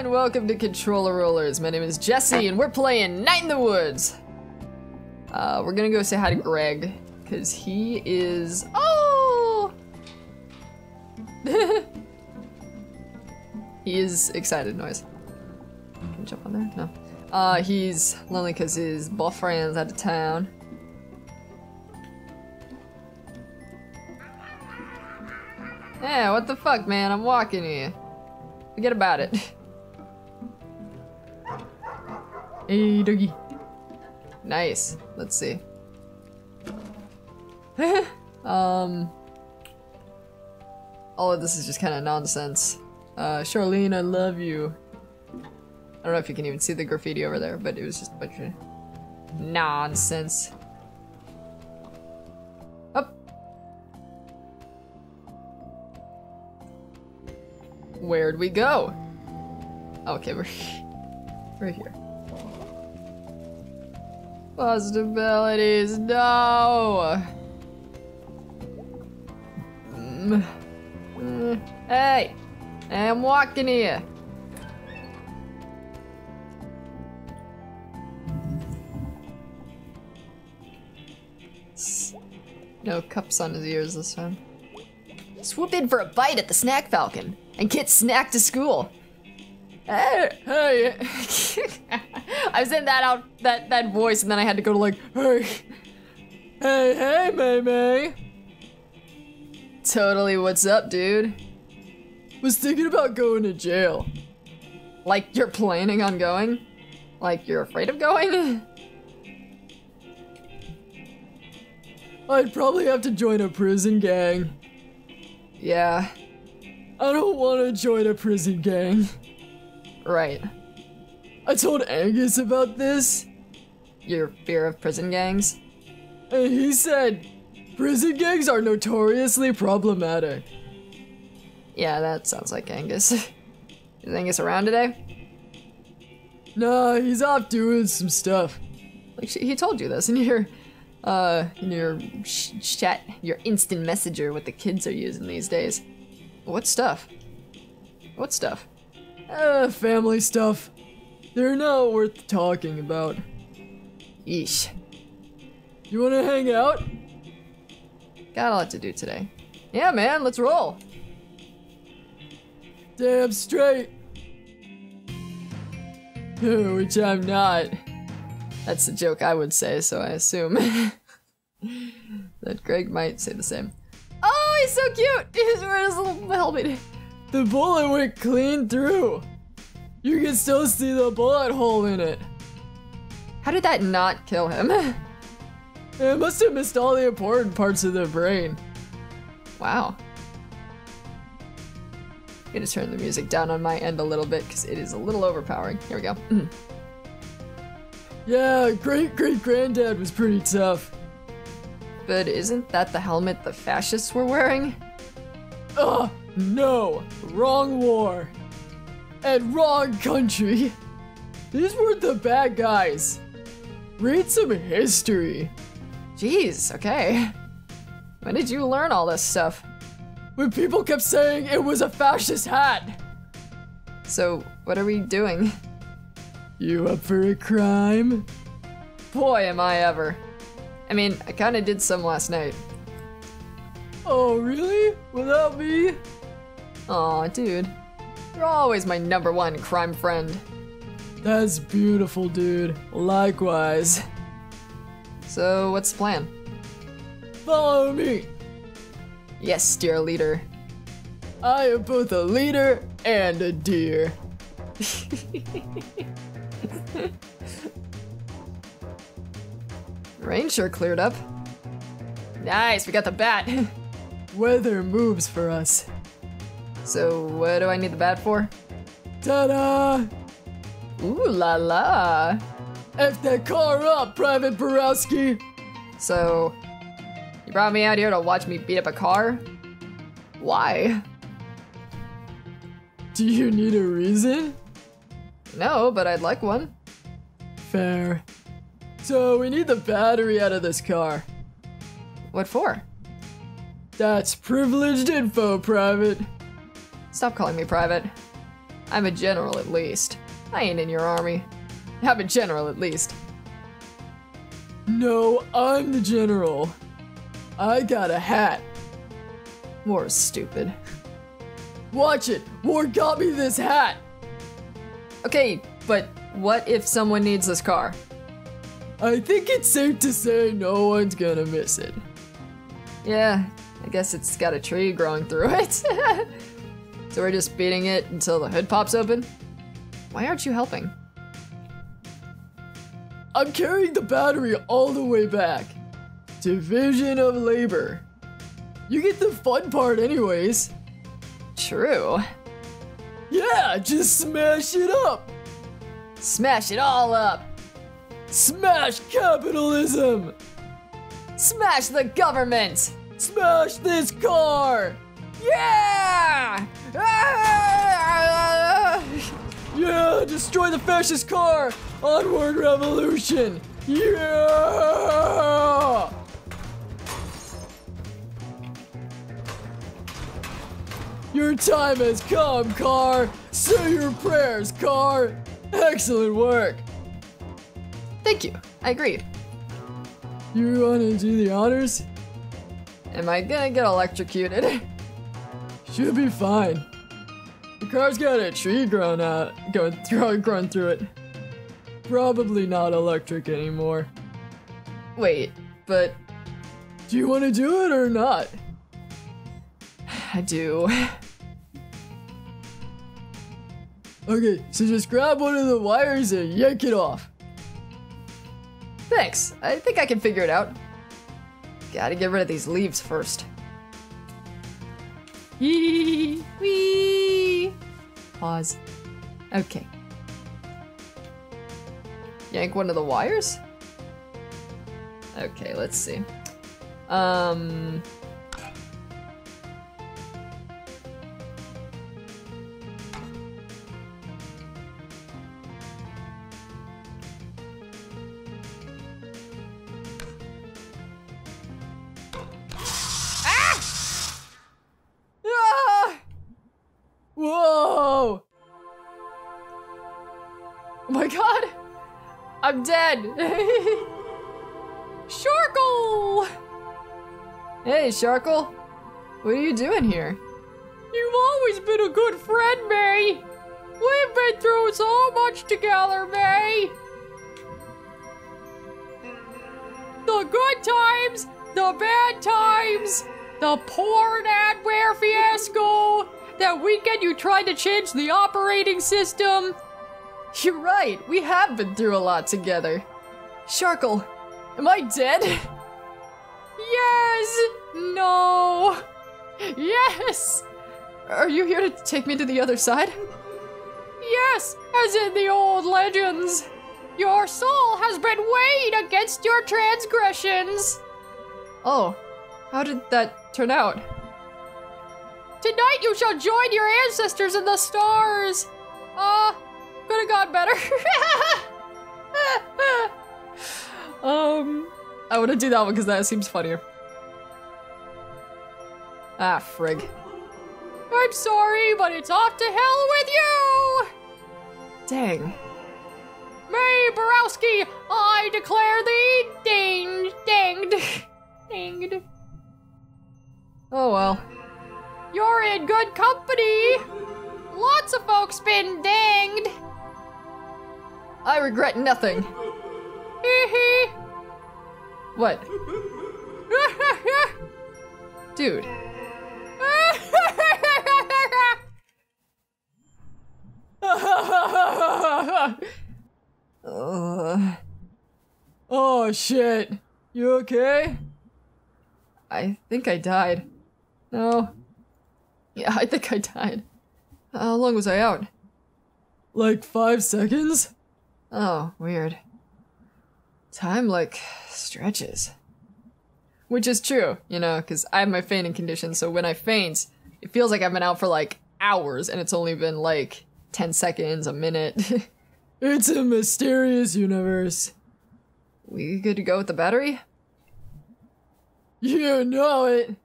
and welcome to Controller Rollers. My name is Jesse, and we're playing Night in the Woods. We're gonna go say hi to Greg, because he is... Oh! He is excited noise. Can you jump on there? No. He's lonely because his boyfriend's out of town. Yeah, what the fuck, man? I'm walking here. Forget about it. Hey, doggy. Nice. Let's see. All of this is just kind of nonsense. Charlene, I love you. I don't know if you can even see the graffiti over there, but it was just a bunch of nonsense. Where'd we go? Okay, we're here. Possibilities, no! Hey! I'm walking here! No cups on his ears this time. Swoop in for a bite at the Snack Falcon and get snacked to school. Hey. I was in that voice, and then I had to go to like, hey, May. Totally, what's up, dude? Was thinking about going to jail. Like you're planning on going? Like you're afraid of going? I'd probably have to join a prison gang. Yeah. I don't want to join a prison gang. Right. I told Angus about this. Your fear of prison gangs? And he said, prison gangs are notoriously problematic. Yeah, that sounds like Angus. Is Angus around today? Nah, he's off doing some stuff. Like, he told you this in your... chat, your instant messenger, what the kids are using these days. What stuff? What stuff? Family stuff. They're not worth talking about. Yeesh. You wanna hang out? Got a lot to do today. Yeah, man, let's roll. Damn straight. Which I'm not. That's the joke I would say, so I assume that Greg might say the same. Oh, he's so cute! He's wearing his little helmet. The bullet went clean through. You can still see the bullet hole in it. How did that not kill him? It must have missed all the important parts of the brain. Wow. I'm gonna turn the music down on my end a little bit because it is a little overpowering. Here we go. Yeah, great-great-granddad was pretty tough. But isn't that the helmet the fascists were wearing? Ugh, no! Wrong war! And wrong country! These weren't the bad guys! Read some history! Jeez, okay. When did you learn all this stuff? When people kept saying it was a fascist hat! So, what are we doing? You up for a crime? Boy, am I ever. I mean, I kinda did some last night. Oh, really? Without me? Aw, dude. You're always my #1 crime friend. That's beautiful, dude. Likewise. So, what's the plan? Follow me! Yes, dear leader. I am both a leader and a deer. Rain sure cleared up. Nice, we got the bat. Weather moves for us. So what do I need the bat for? Ta-da! Ooh la la! F that car up, Private Borowski! So, you brought me out here to watch me beat up a car? Why? Do you need a reason? No, but I'd like one. Fair. So we need the battery out of this car. What for? That's privileged info, Private. Stop calling me Private. I'm a general at least. I ain't in your army. I'm a general at least. No, I'm the general. I got a hat. War is stupid. Watch it! War got me this hat! Okay, but what if someone needs this car? I think it's safe to say no one's gonna miss it. Yeah, I guess it's got a tree growing through it. So we're just beating it until the hood pops open? Why aren't you helping? I'm carrying the battery all the way back. Division of labor. You get the fun part anyways. True. Yeah, just smash it up. Smash it all up. Smash capitalism! Smash the government! Smash this car! Yeah! Ah! Yeah! Destroy the fascist car! Onward revolution! Yeah! Your time has come, car! Say your prayers, car! Excellent work! Thank you. I agree. You wanna do the honors? Am I gonna get electrocuted? Should be fine. The car's got a tree growing through it. Probably not electric anymore. Wait, but... Do you wanna do it or not? I do. Okay, so just grab one of the wires and yank it off. Thanks, I think I can figure it out. Gotta get rid of these leaves first. Yee, wee. Pause. Okay. Yank one of the wires? Okay, let's see. I'm dead! Sharkle! Hey, Sharkle. What are you doing here? You've always been a good friend, May! We've been through so much together, May! The good times, the bad times, the porn adware fiasco, that weekend you tried to change the operating system. You're right, we have been through a lot together. Sharkle, am I dead? Yes! No! Yes! Are you here to take me to the other side? Yes, as in the old legends. Your soul has been weighed against your transgressions. Oh, how did that turn out? Tonight you shall join your ancestors in the stars. Could have gone better. I want to do that one because that seems funnier. Ah, frig. I'm sorry, but it's off to hell with you! Dang. May Borowski, I declare thee danged. Oh well. You're in good company. Lots of folks been danged. I regret nothing. What? Dude. Oh shit. You okay? I think I died. No. Yeah, I think I died. How long was I out? Like 5 seconds? Oh, weird. Time, like, stretches. Which is true, you know, because I have my fainting condition, so when I faint, it feels like I've been out for, like, hours, and it's only been, like, 10 seconds, a minute. It's a mysterious universe. We good to go with the battery? You know it!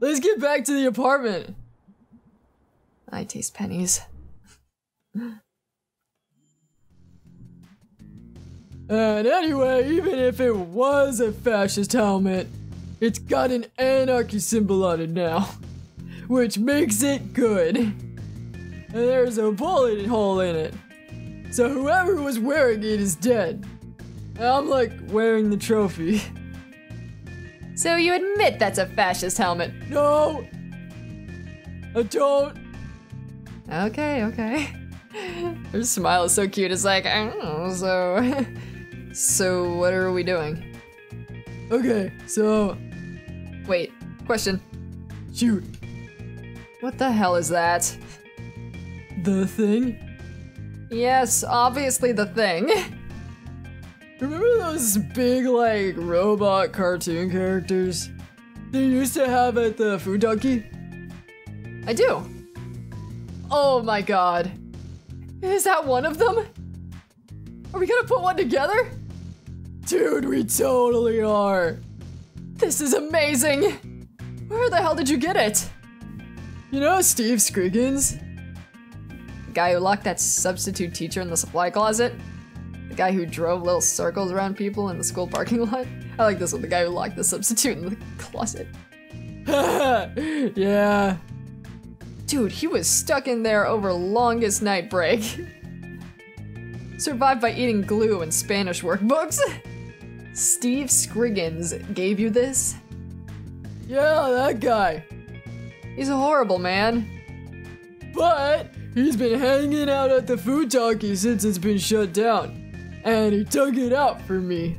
Let's get back to the apartment! I taste pennies. And anyway, even if it was a fascist helmet, it's got an anarchy symbol on it now, which makes it good. And there's a bullet hole in it. So whoever was wearing it is dead. And I'm like wearing the trophy. So you admit that's a fascist helmet? No! I don't! Okay, okay. Her smile is so cute, it's like, I don't know, so what are we doing? Okay, so... Wait, question. Shoot. What the hell is that? The thing? Yes, obviously the thing. Remember those big, like, robot cartoon characters they used to have at the food donkey? I do. Oh my god. Is that one of them? Are we gonna put one together? Dude, we totally are. This is amazing. Where the hell did you get it? You know Steve Scriggins? The guy who locked that substitute teacher in the supply closet? The guy who drove little circles around people in the school parking lot? I like this one, the guy who locked the substitute in the closet. Yeah. Dude, he was stuck in there over longest night break. Survived by eating glue and Spanish workbooks. Steve Scriggins gave you this? Yeah, that guy. He's a horrible man. But he's been hanging out at the food donkey since it's been shut down. And he took it out for me.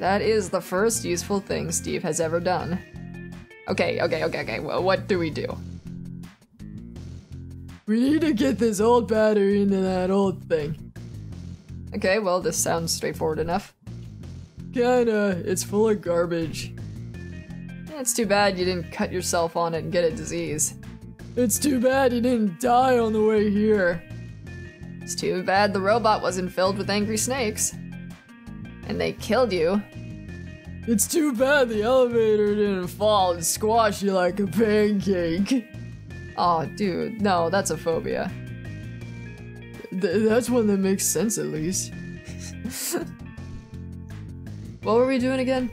That is the first useful thing Steve has ever done. Okay, well, what do we do? We need to get this old battery into that old thing. Okay, well, this sounds straightforward enough. Kinda, it's full of garbage. It's too bad you didn't cut yourself on it and get a disease. It's too bad you didn't die on the way here. It's too bad the robot wasn't filled with angry snakes. And they killed you. It's too bad the elevator didn't fall and squash you like a pancake. Aw, oh, dude, no, that's a phobia. That's one that makes sense, at least. What were we doing again?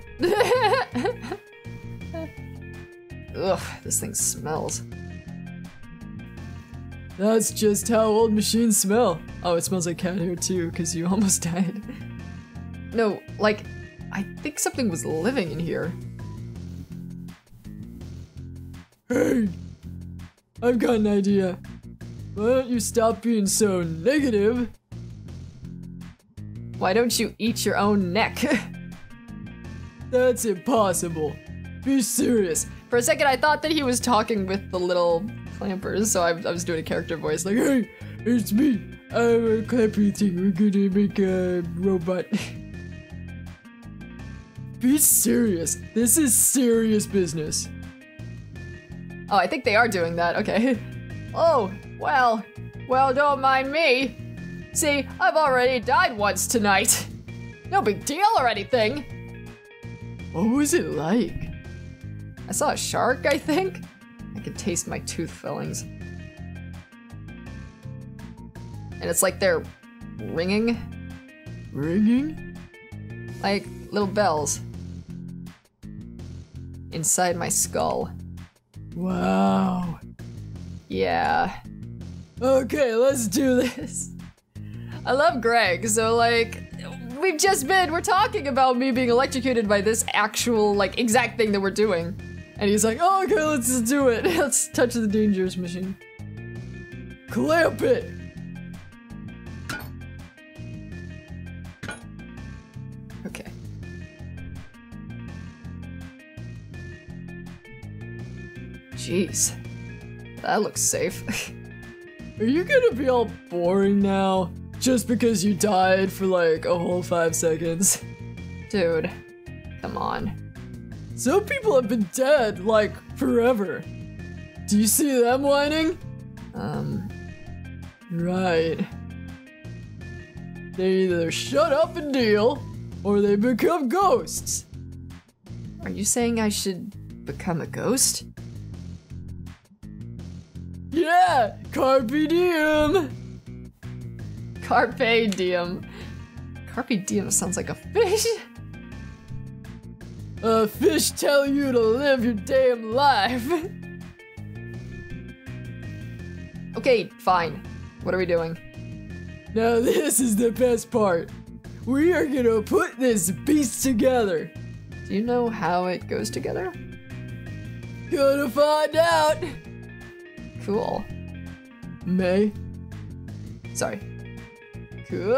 Ugh, this thing smells. That's just how old machines smell. Oh, it smells like cat hair, too, because you almost died. No, like, I think something was living in here. Hey! I've got an idea. Why don't you stop being so negative? Why don't you eat your own neck? That's impossible. Be serious. For a second, I thought that he was talking with the little clampers, so I was doing a character voice like, hey, it's me. I'm a clampy thing. We're gonna make a robot. Be serious. This is serious business. Oh, I think they are doing that, okay. Oh, well, don't mind me. See, I've already died once tonight. No big deal or anything. What was it like? I saw a shark, I think. I could taste my tooth fillings. And it's like they're ringing. Ringing? Like little bells. Inside my skull. Wow. Yeah. Okay, let's do this. I love Greg, so like, we're talking about me being electrocuted by this actual, like, exact thing that we're doing. And he's like, oh, okay, let's just do it. Let's touch the dangerous machine. Clamp it! Okay. Jeez, that looks safe. Are you gonna be all boring now? Just because you died for like a whole 5 seconds? Dude, come on. Some people have been dead, like, forever. Do you see them whining? Right. They either shut up and deal, or they become ghosts. Are you saying I should become a ghost? Yeah! Carpe diem! Carpe diem. Carpe diem sounds like a fish. A fish tell you to live your damn life. Okay, fine. What are we doing? Now this is the best part. We are gonna put this beast together. Do you know how it goes together? Gonna find out. Cool. May. Sorry. Cool.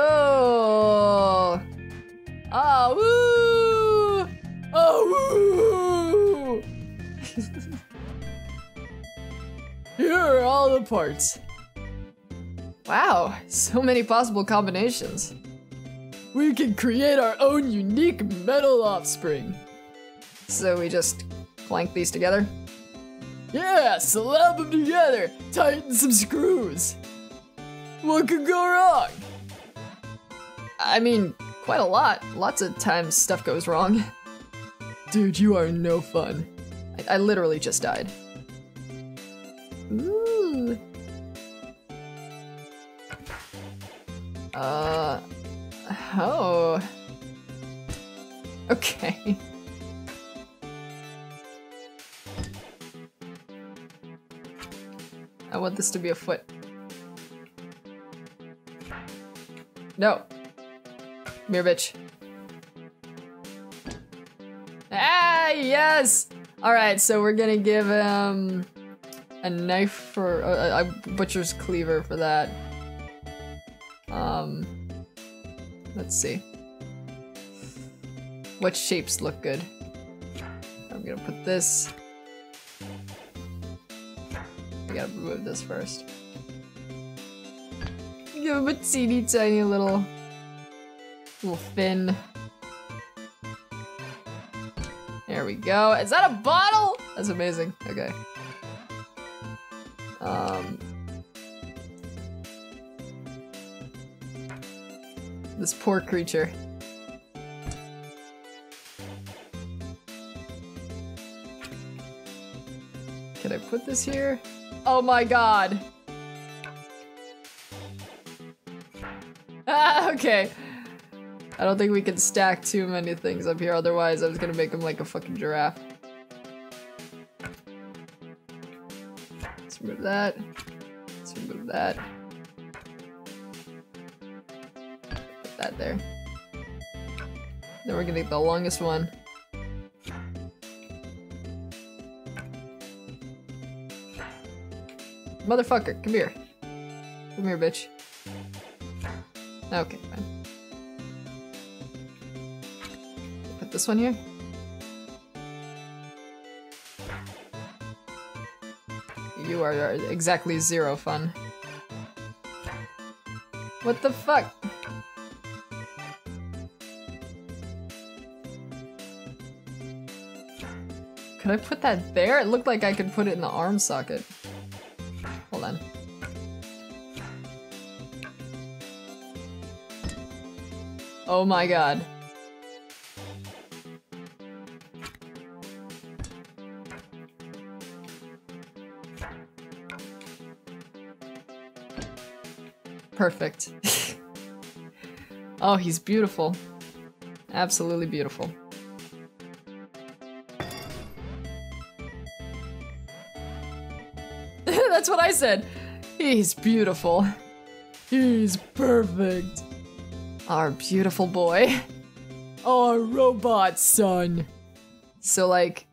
Ah, woo! Oh, woo! Here are all the parts. Wow, so many possible combinations. We can create our own unique metal offspring. So we just clank these together? Yeah, slap them together, tighten some screws. What could go wrong? I mean, quite a lot. Lots of times stuff goes wrong. Dude, you are no fun. I literally just died. Ooh. Oh. Okay. I want this to be a foot. No. Come here, bitch. Ah, yes! Alright, so we're gonna give him a knife for a butcher's cleaver for that. Let's see. What shapes look good? I'm gonna put this. I gotta remove this first. Give him a teeny tiny little fin. There we go. Is that a bottle? That's amazing. Okay. This poor creature. Can I put this here? Oh my god! Ah, okay. I don't think we can stack too many things up here, otherwise I was gonna make him like a fucking giraffe. Let's remove that. Let's remove that. That there. Then we're gonna get the longest one. Motherfucker, come here. Come here, bitch. Okay, fine. Put this one here. You are exactly zero fun. What the fuck? Could I put that there? It looked like I could put it in the arm socket. Hold on. Oh my god. Perfect. Oh, he's beautiful. Absolutely beautiful. That's what I said. He's beautiful. He's perfect. Our beautiful boy. Our robot son. So like,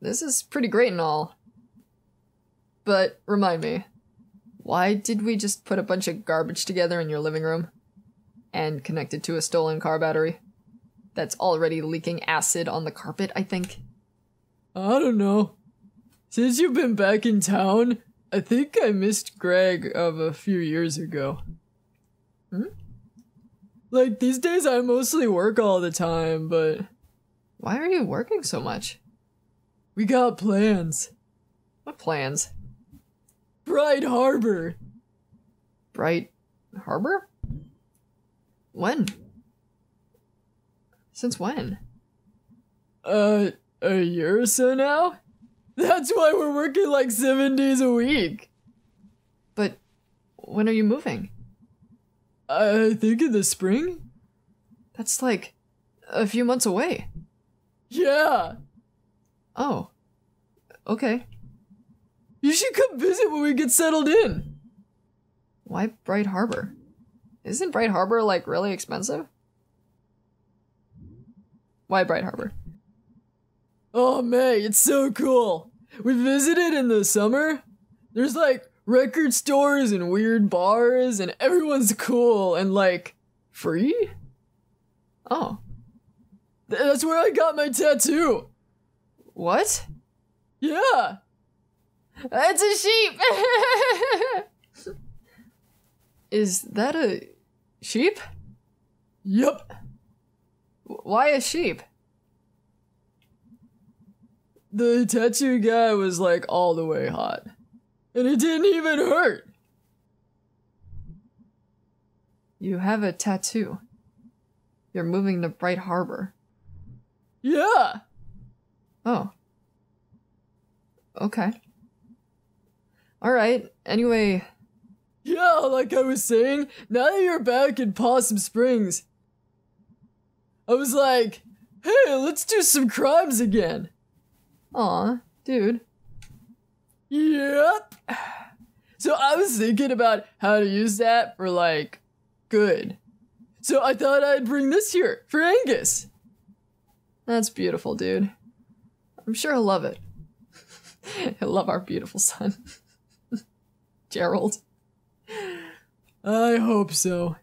this is pretty great and all. But remind me, why did we just put a bunch of garbage together in your living room and connect it to a stolen car battery that's already leaking acid on the carpet, I think? I don't know. Since you've been back in town, I think I missed Greg of a few years ago. Hmm? Like, these days I mostly work all the time, but... Why are you working so much? We got plans. What plans? Bright Harbor! Bright... Harbor? When? Since when? A year or so now? That's why we're working like 7 days a week. But when are you moving? I think in the spring? That's like a few months away. Yeah. Oh, okay. You should come visit when we get settled in. Why Bright Harbor? Isn't Bright Harbor like really expensive? Why Bright Harbor? Oh man, it's so cool. We visited in the summer. There's like record stores and weird bars and everyone's cool and like free? Oh. That's where I got my tattoo. What? Yeah. It's a sheep. Is that a sheep? Yup. Why a sheep? The tattoo guy was like all the way hot. And it didn't even hurt. You have a tattoo. You're moving to Bright Harbor. Yeah. Oh. Okay. All right. Anyway. Yeah, like I was saying, now that you're back in Possum Springs, I was like, hey, let's do some crimes again. Aw, dude. Yep. So I was thinking about how to use that for, like, good. So I thought I'd bring this here for Angus. That's beautiful, dude. I'm sure he'll love it. He'll love our beautiful son. Gerald. I hope so.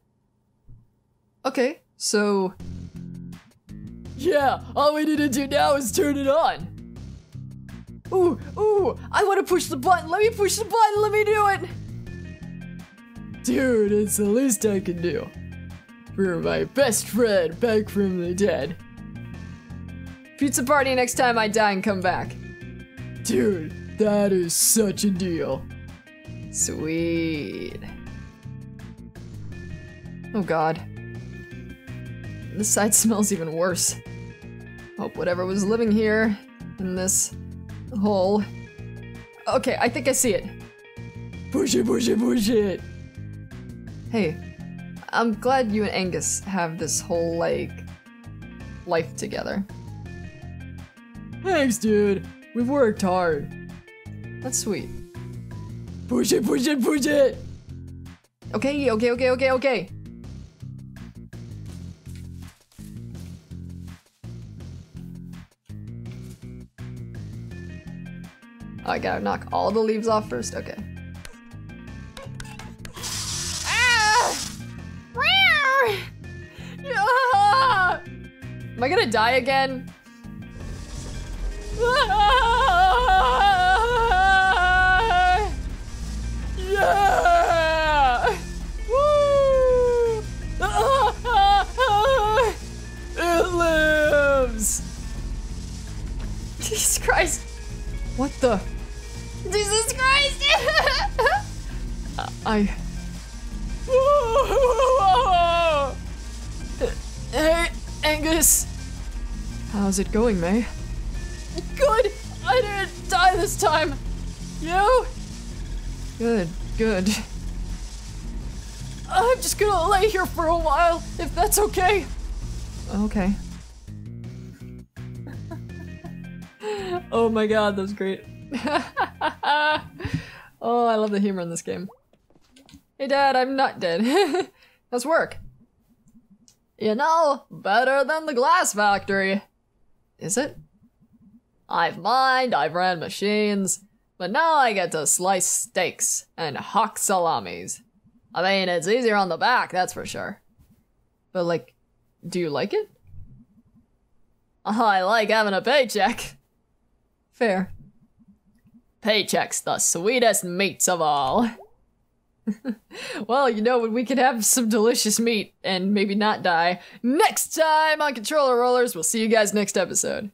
Okay, so... yeah, all we need to do now is turn it on. Ooh, ooh, I want to push the button. Let me push the button. Let me do it. Dude, it's the least I can do. For my best friend back from the dead. Pizza party next time I die and come back. Dude, that is such a deal. Sweet. Oh God. This side smells even worse. Hope whatever was living here in this hole. Okay, I think I see it. Push it, push it, push it. Hey, I'm glad you and Angus have this whole, like, life together. Thanks, dude. We've worked hard. That's sweet. Push it, push it, push it. Okay, okay, okay, okay, okay. Oh, I gotta knock all the leaves off first? Okay. Ah! Ah! Am I gonna die again? Ah! Yeah! Woo! Ah! It lives! Jesus Christ! What the? Jesus Christ! Hey, Angus! How's it going, May? Good! I didn't die this time! You? Good, good. I'm just gonna lay here for a while, if that's okay. Okay. Oh my God, that was great. Oh, I love the humor in this game. Hey Dad, I'm not dead. How's work? You know, better than the glass factory. Is it? I've mined, I've ran machines, but now I get to slice steaks and hawk salamis. I mean, it's easier on the back, that's for sure. But like, do you like it? I like having a paycheck. Fair. Paychecks, the sweetest meats of all. Well, you know, when we could have some delicious meat and maybe not die, next time on Controller Rollers, we'll see you guys next episode.